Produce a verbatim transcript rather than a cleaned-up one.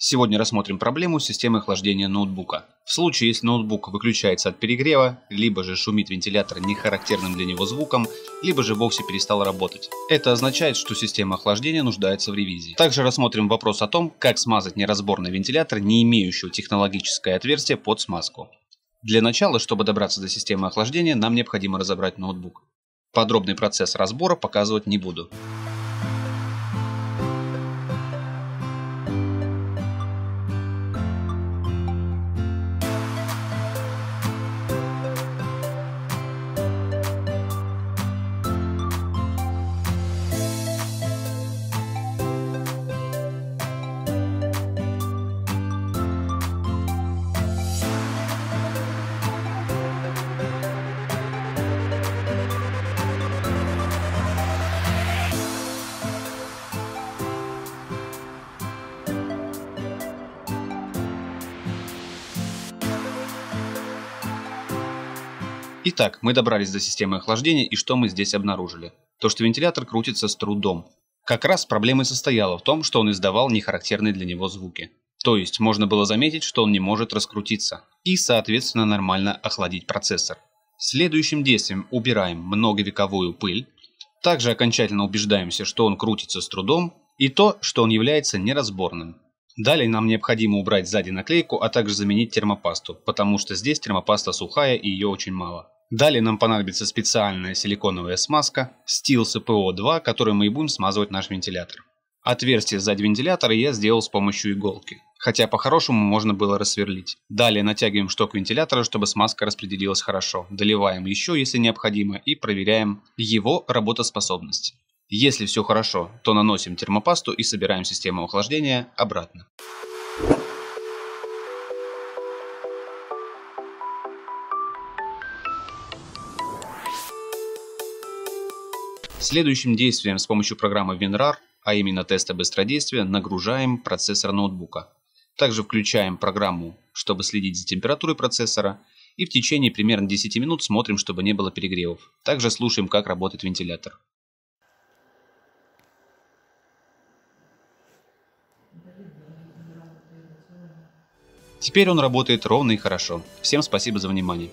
Сегодня рассмотрим проблему системы охлаждения ноутбука. В случае, если ноутбук выключается от перегрева, либо же шумит вентилятор нехарактерным для него звуком, либо же вовсе перестал работать. Это означает, что система охлаждения нуждается в ревизии. Также рассмотрим вопрос о том, как смазать неразборный вентилятор, не имеющий технологическое отверстие под смазку. Для начала, чтобы добраться до системы охлаждения, нам необходимо разобрать ноутбук. Подробный процесс разбора показывать не буду. Итак, мы добрались до системы охлаждения, и что мы здесь обнаружили? То, что вентилятор крутится с трудом. Как раз проблема и состояла в том, что он издавал нехарактерные для него звуки. То есть можно было заметить, что он не может раскрутиться и, соответственно, нормально охладить процессор. Следующим действием убираем многовековую пыль. Также окончательно убеждаемся, что он крутится с трудом и то, что он является неразборным. Далее нам необходимо убрать сзади наклейку, а также заменить термопасту, потому что здесь термопаста сухая и ее очень мало. Далее нам понадобится специальная силиконовая смазка Stilse пэ о два, которой мы и будем смазывать наш вентилятор. Отверстие сзади вентилятора я сделал с помощью иголки, хотя по-хорошему можно было рассверлить. Далее натягиваем шток вентилятора, чтобы смазка распределилась хорошо. Доливаем еще, если необходимо, и проверяем его работоспособность. Если все хорошо, то наносим термопасту и собираем систему охлаждения обратно. Следующим действием с помощью программы WinRAR, а именно теста быстродействия, нагружаем процессор ноутбука. Также включаем программу, чтобы следить за температурой процессора, и в течение примерно десяти минут смотрим, чтобы не было перегревов. Также слушаем, как работает вентилятор. Теперь он работает ровно и хорошо. Всем спасибо за внимание.